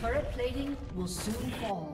Turret plating will soon fall.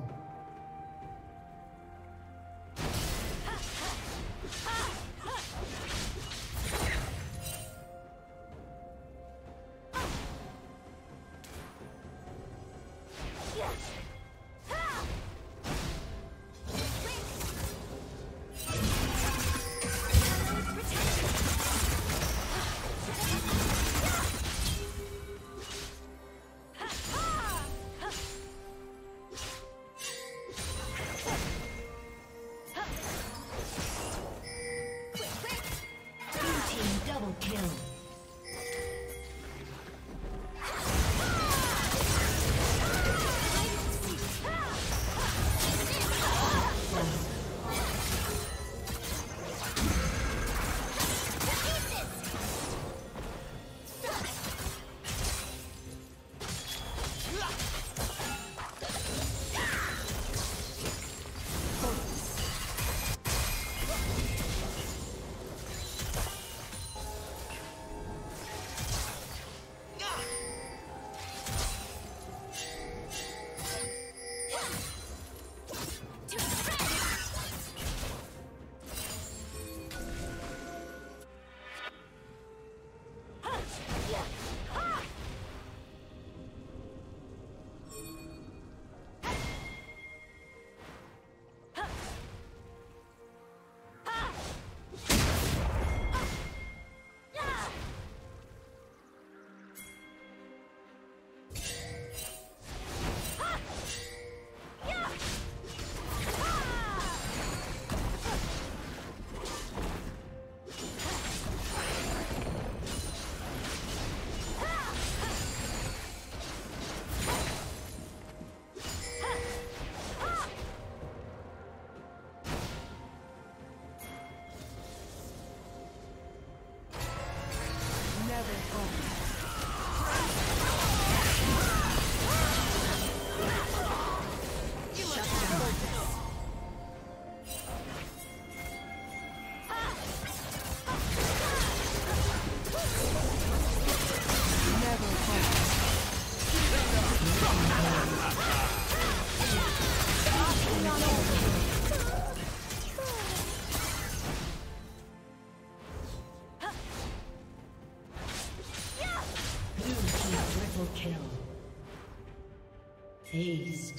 Taste.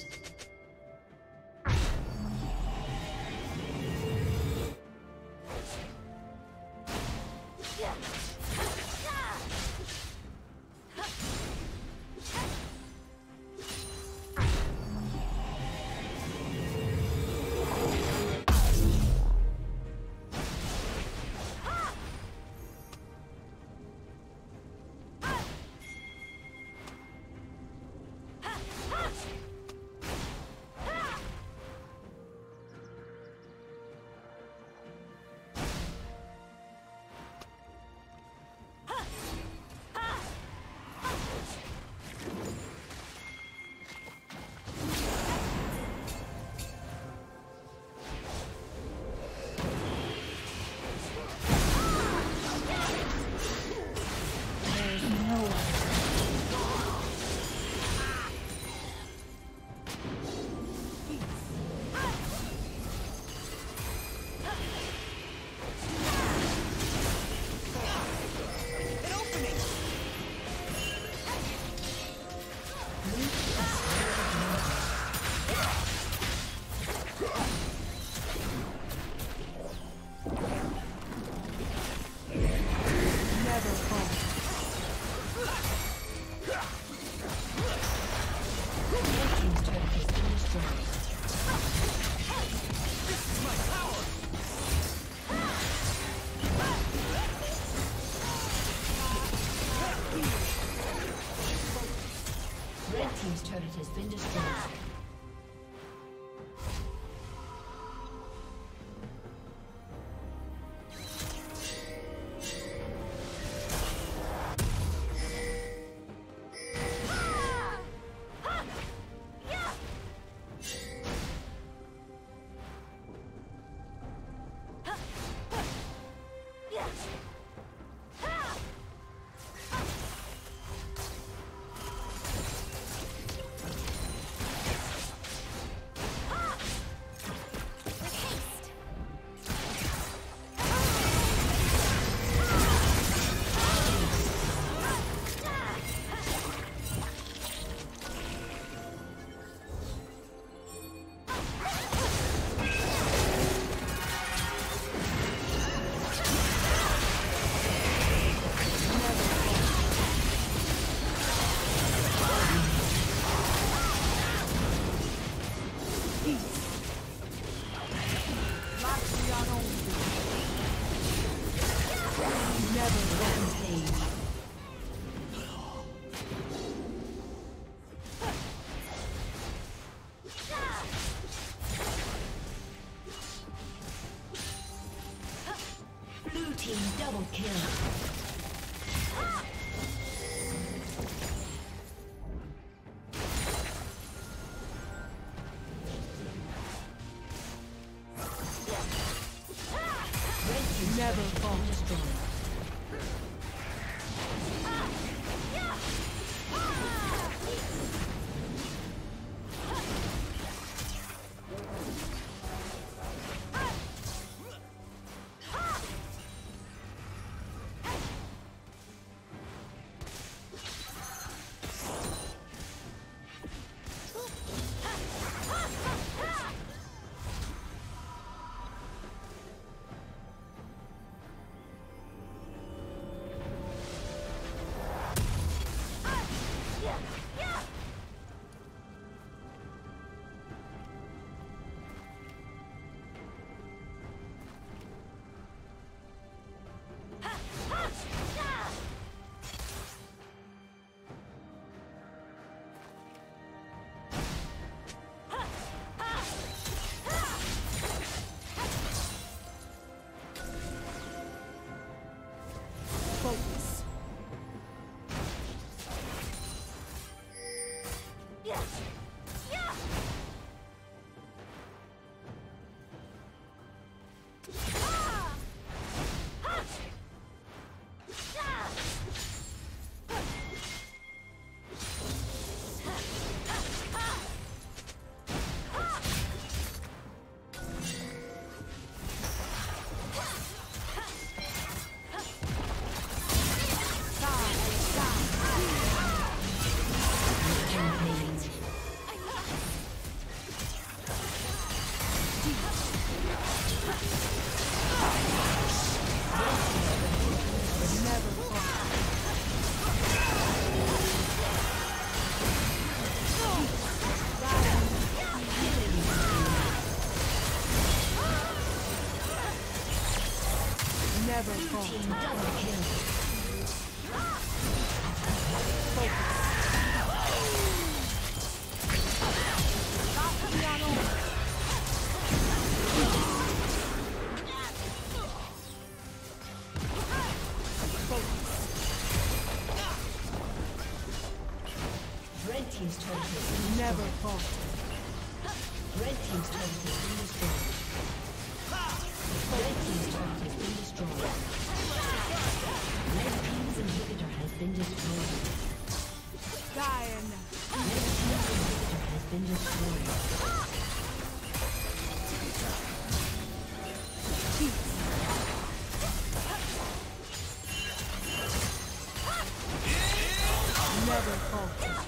turret has been destroyed. Double kill. Never fall destroyed. Never falter. Red team's turret has been destroyed. Red team's turret has been destroyed. Red team's inhibitor has been destroyed. Dying. Red team's inhibitor has been destroyed. Yeah.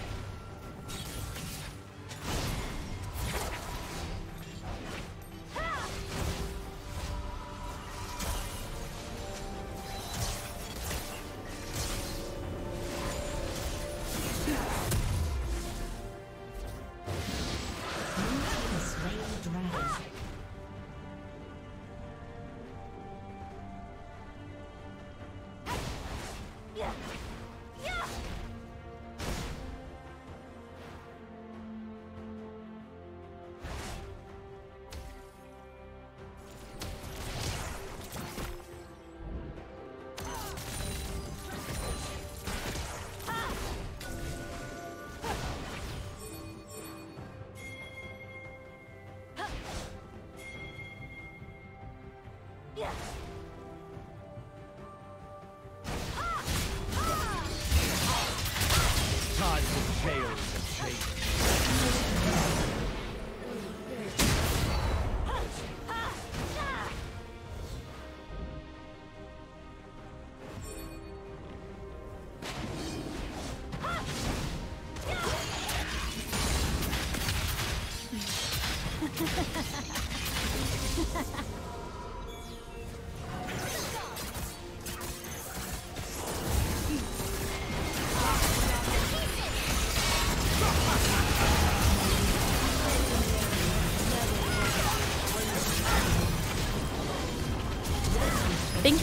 Thank